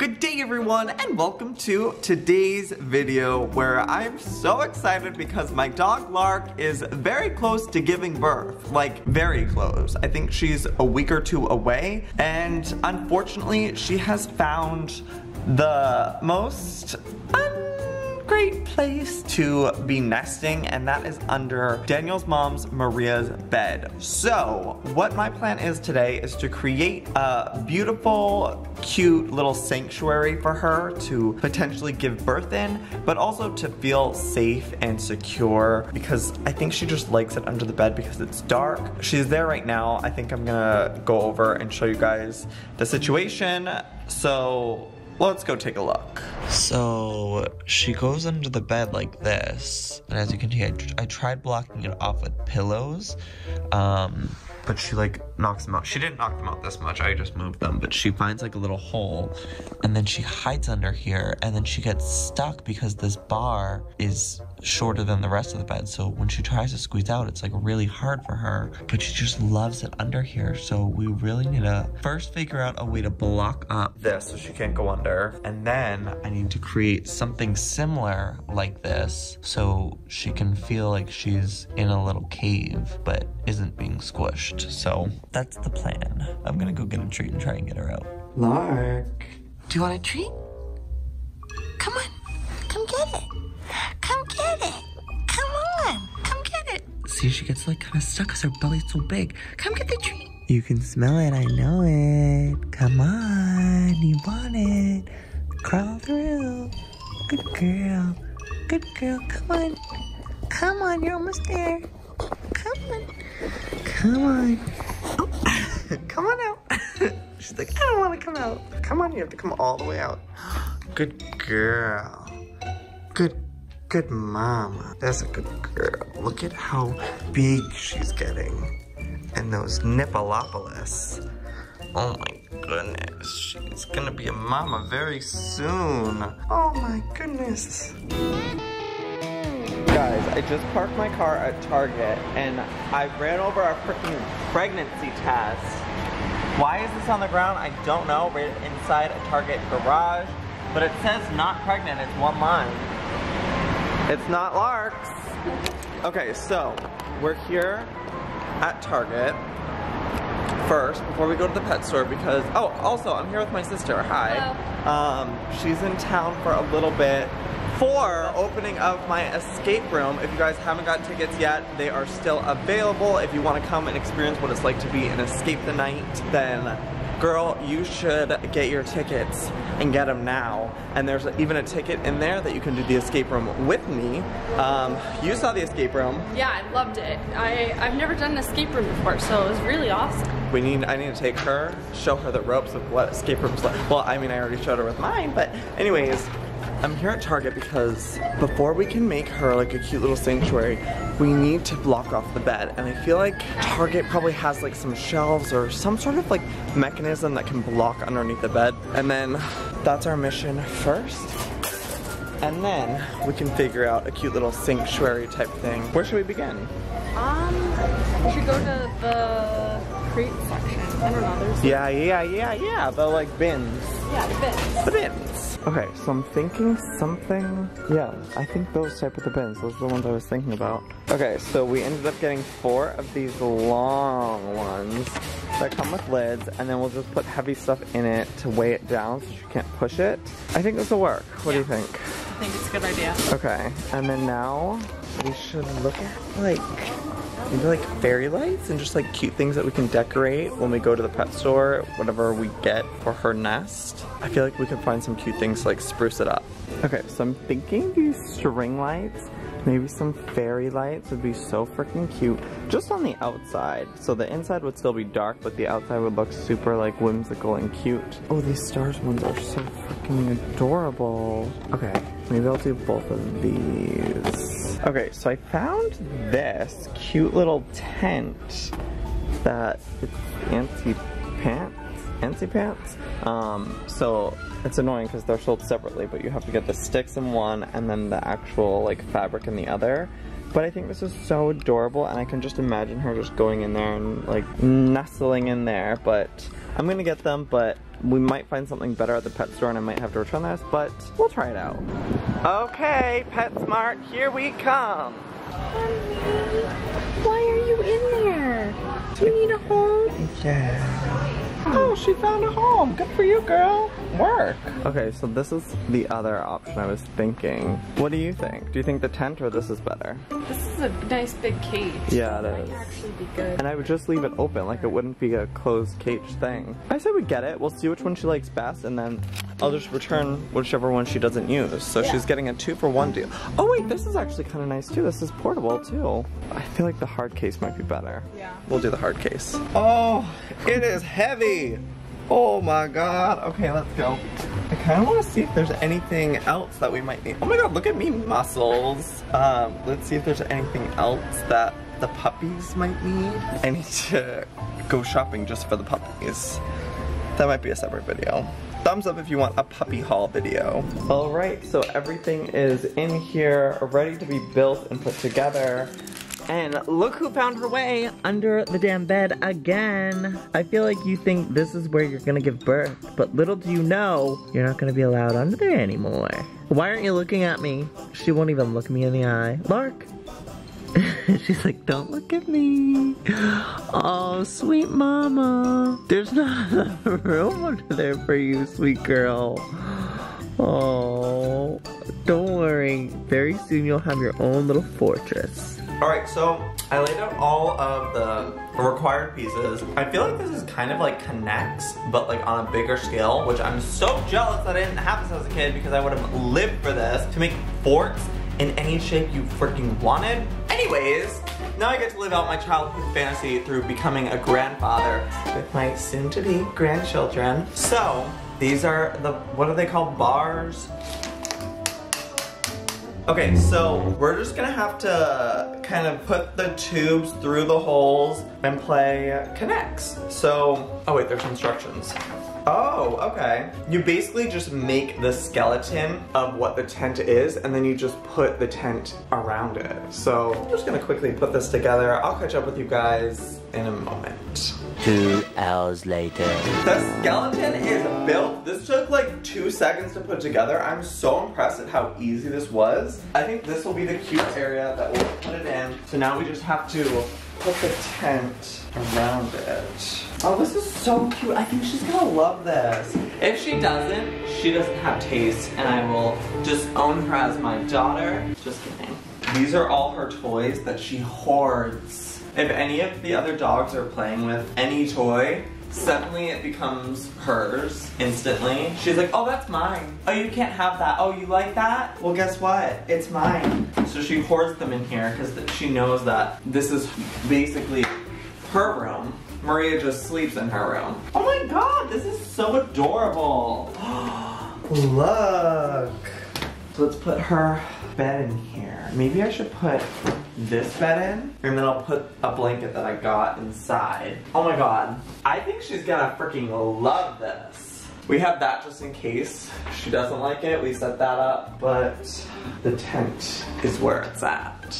Good day everyone and welcome to today's video where I'm so excited because my dog Lark is very close to giving birth. Like very close. I think she's a week or two away and unfortunately she has found the most great place to be nesting, and that is under Daniel's mom's Maria's bed. So what my plan is today is to create a beautiful, cute little sanctuary for her to potentially give birth in, but also to feel safe and secure because I think she just likes it under the bed because it's dark. She's there right now. I think I'm gonna go over and show you guys the situation. So let's go take a look. So she goes under the bed like this, and as you can see, I tried blocking it off with pillows, but she like knocks them out. She didn't knock them out this much, I just moved them, but she finds like a little hole, and then she hides under here, and then she gets stuck because this bar is shorter than the rest of the bed, so when she tries to squeeze out, it's like really hard for her, but she just loves it under here. So we really need to first figure out a way to block up this so she can't go under, and then I need to create something similar like this so she can feel like she's in a little cave but isn't being squished. So that's the plan. I'm gonna go get a treat and try and get her out. Lark, do you want a treat? Come on, come get it. Come get it. Come on. Come get it. See, she gets like kind of stuck because her belly's so big. Come get the treat. You can smell it. I know it. Come on. You want it. Crawl through. Good girl. Good girl. Come on. Come on. You're almost there. Come on. Come on. Oh. Come on out. She's like, I don't want to come out. Come on. You have to come all the way out. Good girl. Good girl. Good mama. That's a good girl. Look at how big she's getting. And those nippleopolis. Oh my goodness. She's gonna be a mama very soon. Oh my goodness. Guys, I just parked my car at Target and I ran over our freaking pregnancy test. Why is this on the ground? I don't know. Right inside a Target garage. But it says not pregnant. It's one line. It's not Lark's. Okay, so we're here at Target first before we go to the pet store because, oh, also I'm here with my sister, hi. She's in town for a little bit for opening up my escape room. If you guys haven't got tickets yet, they are still available. If you wanna come and experience what it's like to be in Escape the Night, then girl, you should get your tickets and get them now. And there's even a ticket in there that you can do the escape room with me. You saw the escape room. Yeah, I loved it. I've never done an escape room before, so it was really awesome. I need to take her, show her the ropes of what escape rooms like. Well, I mean, I already showed her with mine, but anyways, I'm here at Target because before we can make her like a cute little sanctuary, we need to block off the bed. And I feel like Target probably has like some shelves or some sort of like mechanism that can block underneath the bed. And then that's our mission first. And then we can figure out a cute little sanctuary type thing. Where should we begin? We should go to the crate section. I don't know. There's yeah. The like bins. Yeah, the bins. The bins. Okay, so I'm thinking something, yeah, I think those type of the bins, those are the ones I was thinking about. Okay, so we ended up getting 4 of these long ones that come with lids, and then we'll just put heavy stuff in it to weigh it down so you can't push it. I think this will work. What do you think? I think it's a good idea. Okay, and then now we should look at like, maybe like fairy lights and just like cute things that we can decorate when we go to the pet store, whatever we get for her nest. I feel like we could find some cute things to like spruce it up. Okay, so I'm thinking these string lights, maybe some fairy lights would be so freaking cute. Just on the outside. So the inside would still be dark, but the outside would look super like whimsical and cute. Oh, these stars ones are so freaking adorable. Okay, maybe I'll do both of these. Okay, so I found this cute little tent that it's Antsy Pants. So it's annoying because they're sold separately, but you have to get the sticks in one and then the actual like fabric in the other. But I think this is so adorable, and I can just imagine her just going in there and like nestling in there. But I'm gonna get them, but we might find something better at the pet store and I might have to return this, but we'll try it out. Okay, PetSmart, here we come. Honey, why are you in there? Do you need a home? Yeah. Oh, she found a home. Good for you, girl. Work. Okay, so this is the other option I was thinking. What do you think? Do you think the tent or this is better? This is a nice big cage. Yeah, it is. Might actually be good. And I would just leave it open, like it wouldn't be a closed cage thing. I say we get it. We'll see which one she likes best, and then I'll just return whichever one she doesn't use. So yeah, she's getting a 2-for-1 deal. Oh wait, this is actually kind of nice too. This is portable too. I feel like the hard case might be better. Yeah. We'll do the hard case. Oh, it is heavy. Oh my god. Okay, let's go. I kind of want to see if there's anything else that we might need. Oh my god, look at me muscles. Let's see if there's anything else that the puppies might need. I need to go shopping just for the puppies. That might be a separate video. Thumbs up if you want a puppy haul video. All right, so everything is in here, ready to be built and put together. And look who found her way under the damn bed again. I feel like you think this is where you're gonna give birth, but little do you know, you're not gonna be allowed under there anymore. Why aren't you looking at me? She won't even look me in the eye. Lark. She's like, don't look at me. Oh, sweet mama. There's not enough room under there for you, sweet girl. Oh, don't worry. Very soon you'll have your own little fortress. Alright, so I laid out all of the required pieces. I feel like this is kind of like K'nex, but like on a bigger scale, which I'm so jealous that I didn't have this as a kid because I would have lived for this, to make forts in any shape you freaking wanted. Anyways, now I get to live out my childhood fantasy through becoming a grandfather with my soon-to-be grandchildren. So, these are the, what are they called, bars? Okay, so we're just gonna have to kind of put the tubes through the holes and play K'nex. So, oh wait, there's instructions. Oh, okay. You basically just make the skeleton of what the tent is, and then you just put the tent around it. So I'm just gonna quickly put this together. I'll catch up with you guys in a moment. 2 hours later. The skeleton is built. This took like 2 seconds to put together. I'm so impressed at how easy this was. I think this will be the cute area that we'll put it in. So now we just have to put the tent around it. Oh, this is so cute. I think she's gonna love this. If she doesn't have taste, and I will just own her as my daughter. Just kidding. These are all her toys that she hoards. If any of the other dogs are playing with any toy, suddenly it becomes hers instantly. She's like, oh, that's mine. Oh, you can't have that. Oh, you like that? Well, guess what? It's mine. So she hoards them in here because she knows that this is basically her room. Maria just sleeps in her room. Oh my god, this is so adorable. Look. So let's put her bed in here. Maybe I should put this bed in, and then I'll put a blanket that I got inside. Oh my god. I think she's gonna freaking love this. We have that just in case she doesn't like it. We set that up, but the tent is where it's at.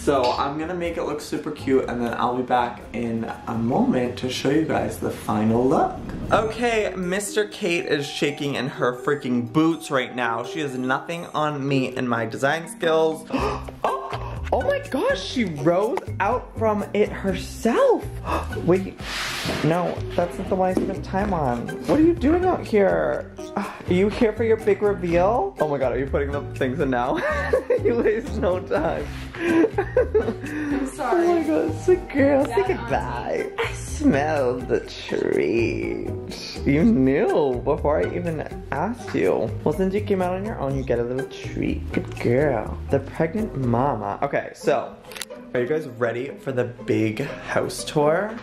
So I'm gonna make it look super cute, and then I'll be back in a moment to show you guys the final look. Okay, Mr. Kate is shaking in her freaking boots right now. She has nothing on me and my design skills. Oh my gosh, she rose out from it herself. Wait, no, that's not the one I spent time on. What are you doing out here? Are you here for your big reveal? Oh my god, are you putting the things in now? You waste no time. I'm sorry. Oh my god, it's a girl. Say goodbye. I smell the treat. You knew before I even asked you. Well, since you came out on your own, you get a little treat. Good girl. The pregnant mama. Okay, so are you guys ready for the big house tour?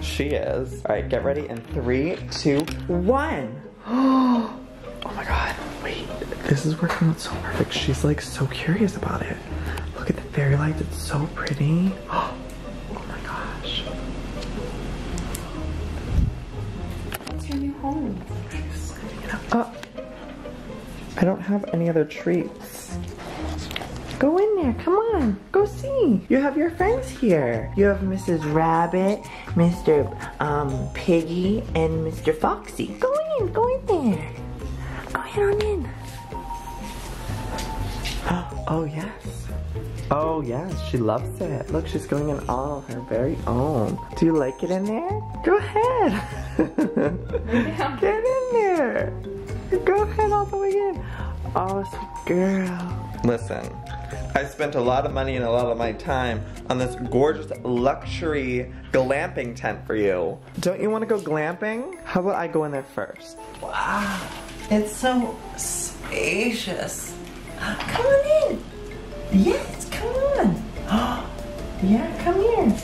She is. All right, get ready in 3, 2, 1. Oh my god, wait, this is working out so perfect. She's like so curious about it. Look at the fairy lights, it's so pretty. Oh my gosh. What's your new home? She's gonna get up. I don't have any other treats. Go in there, come on, go see. You have your friends here. You have Mrs. Rabbit, Mr. Piggy, and Mr. Foxy. Go in there. Go in on in. Oh yes. Oh yes, she loves it. Look, she's going in all her very own. Do you like it in there? Go ahead. Yeah. Get in there. Go ahead all the way in. Oh, sweet girl. Listen, I spent a lot of money and a lot of my time on this gorgeous luxury glamping tent for you. Don't you want to go glamping? How about I go in there first? Wow, it's so spacious. Come on in. Yes, come on. Yeah, come here.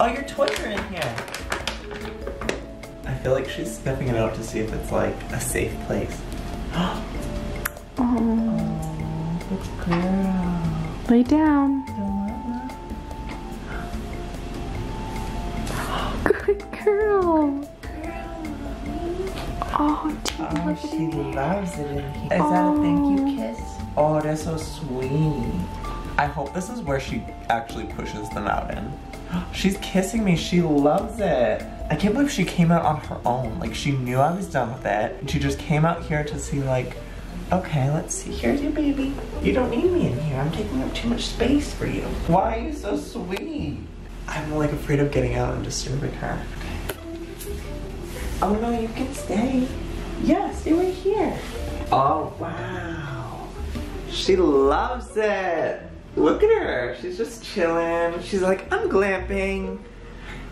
Oh, your toys are in here. I feel like she's sniffing it out to see if it's like a safe place. Oh, good girl. Lay down. Good girl. Oh, dear. Oh, she loves it in here. Is that a thank you kiss? Oh, that's so sweet. I hope this is where she actually pushes them out in. She's kissing me. She loves it. I can't believe she came out on her own. Like, she knew I was done with it. And she just came out here to see, like, okay, let's see. Here's your baby. You don't need me in here. I'm taking up too much space for you. Why are you so sweet? I'm, like, afraid of getting out and disturbing her. Oh, no, you can stay. Yeah, stay right here. Oh, wow. She loves it. Look at her. She's just chilling. She's like, I'm glamping.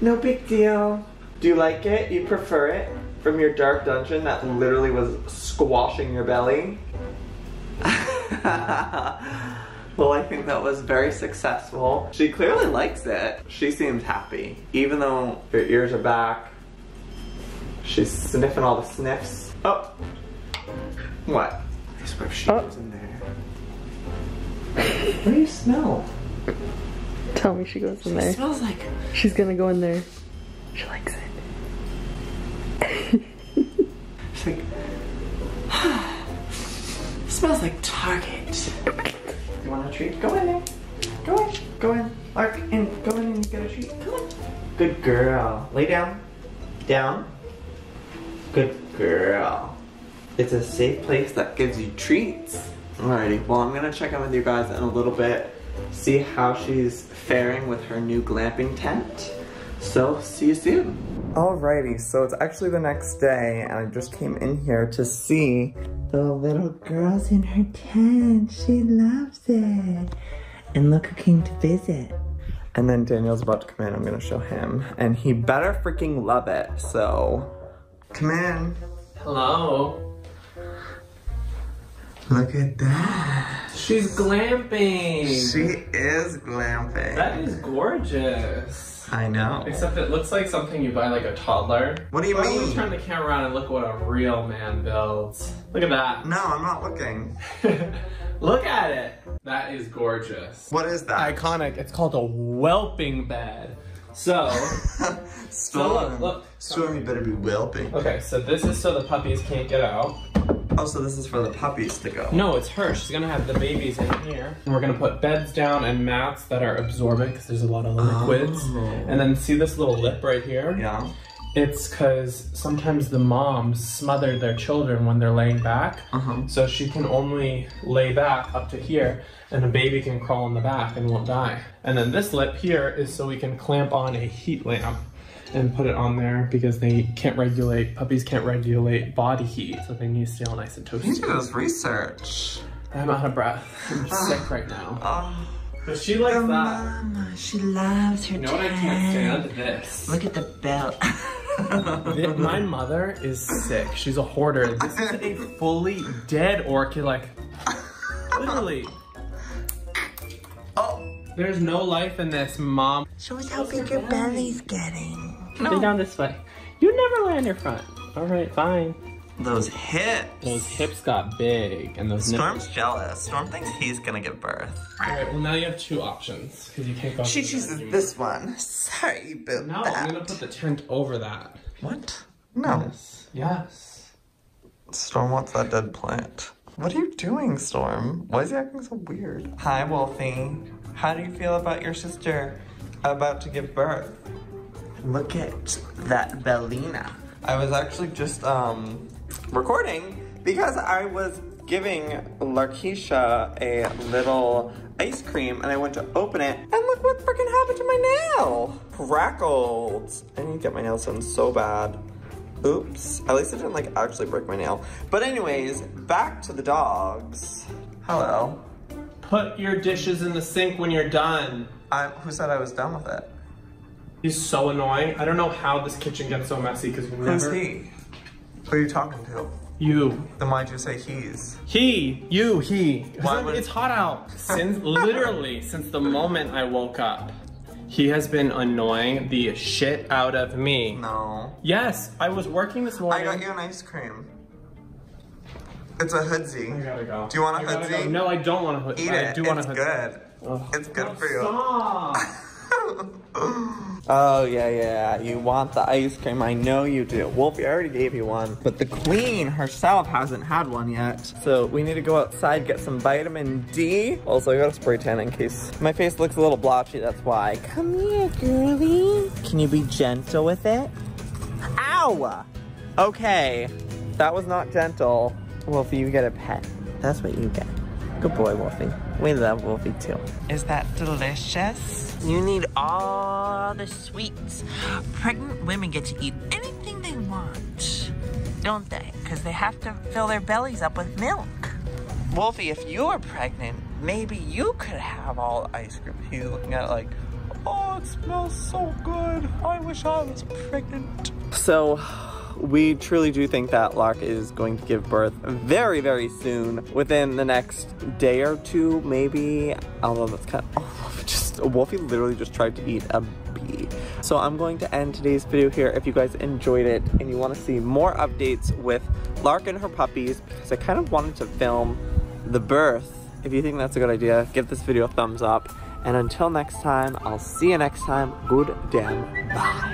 No big deal. Do you like it? You prefer it from your dark dungeon that literally was squashing your belly? Well, I think that was very successful. She clearly likes it. She seems happy. Even though her ears are back, she's sniffing all the sniffs. Oh. What? I swear she was in there. What do you smell? Tell me she goes in there. She smells like... She's gonna go in there. She likes it. She's like... Smells like Target. You want a treat? Go in there. Go in. Go in. Lark, in. Go in and get a treat. Come on. Good girl. Lay down. Down. Good girl. It's a safe place that gives you treats. Alrighty, well I'm gonna check in with you guys in a little bit, see how she's faring with her new glamping tent. So, see you soon. Alrighty, so it's actually the next day and I just came in here to see the little girl's in her tent. She loves it. And look who came to visit. And then Daniel's about to come in, I'm gonna show him. And he better freaking love it, so come in. Hello. Look at that. She's glamping. She is glamping. That is gorgeous. I know. Except it looks like something you buy like a toddler. What do you mean? Let me turn the camera around and look what a real man builds. Look at that. No, I'm not looking. Look at it. That is gorgeous. What is that? Iconic. It's called a whelping bed. So, look. Storm, you better be whelping. Okay, so this is so the puppies can't get out. Oh, so this is for the puppies to go. No, it's her. She's gonna have the babies in here. And we're gonna put beds down and mats that are absorbent because there's a lot of liquids. Oh. And then see this little lip right here? Yeah. It's because sometimes the moms smother their children when they're laying back. Uh-huh. So she can only lay back up to here and the baby can crawl in the back and won't die. And then this lip here is so we can clamp on a heat lamp and put it on there because they can't regulate, puppies can't regulate body heat, so they need to stay all nice and toasty. You do this research. I'm out of breath. I'm sick right now. But she likes that. Mama, she loves her tent. You know what I can't stand? This. Look at the belt. My mother is sick. She's a hoarder. This is a fully dead orchid, like, literally. Oh. There's no life in this, Mom. Show us how big your belly's getting. No. Stay down this way. You never lay on your front. All right, fine. Those hips. Those hips got big, and those Storm's nipples. Jealous. Storm thinks he's gonna give birth. All right. Well, now you have two options because you can't go. She chooses this one. Sorry about that. No, I'm gonna put the tent over that. What? No. Yes. Storm wants that dead plant. What are you doing, Storm? Why is he acting so weird? Hi, Wolfie. How do you feel about your sister about to give birth? Look at that bellina. I was actually just recording because I was giving Larkisha a little ice cream and I went to open it and look what freaking happened to my nail. Crackled. I need to get my nails done so bad. Oops. At least I didn't like actually break my nail. But anyways, back to the dogs. Hello. Put your dishes in the sink when you're done. Who said I was done with it? He's so annoying. I don't know how this kitchen gets so messy because we never— Who's he? Who are you talking to? You. Then why'd you say he's? He. You. He. It's hot out. Since literally since the moment I woke up, he has been annoying the shit out of me. No. Yes, I was working this morning. I got you an ice cream. It's a hoodie. I gotta go. Do you want a hoodie? No, I don't want a hoodie. Eat it. I do want a hoodie. It's good. Ugh. It's good for you. Stop. Oh, yeah, yeah, you want the ice cream. I know you do. Wolfie, I already gave you one, but the queen herself hasn't had one yet. So we need to go outside, get some vitamin D. Also, I got a spray tan in case my face looks a little blotchy, that's why. Come here, girly. Can you be gentle with it? Ow! Okay, that was not gentle. Wolfie, you get a pet. That's what you get. Good boy, Wolfie. We love Wolfie too. Is that delicious? You need all the sweets. Pregnant women get to eat anything they want, don't they? Because they have to fill their bellies up with milk. Wolfie, if you were pregnant, maybe you could have all the ice cream. He's looking at it like, oh, it smells so good. I wish I was pregnant. So, we truly do think that Lark is going to give birth very, very soon. Within the next day or two, maybe. Although that's kind of... Oh, Wolfie literally just tried to eat a bee. So I'm going to end today's video here. If you guys enjoyed it and you want to see more updates with Lark and her puppies, because I kind of wanted to film the birth. If you think that's a good idea, give this video a thumbs up. And until next time, I'll see you next time. Good damn bye.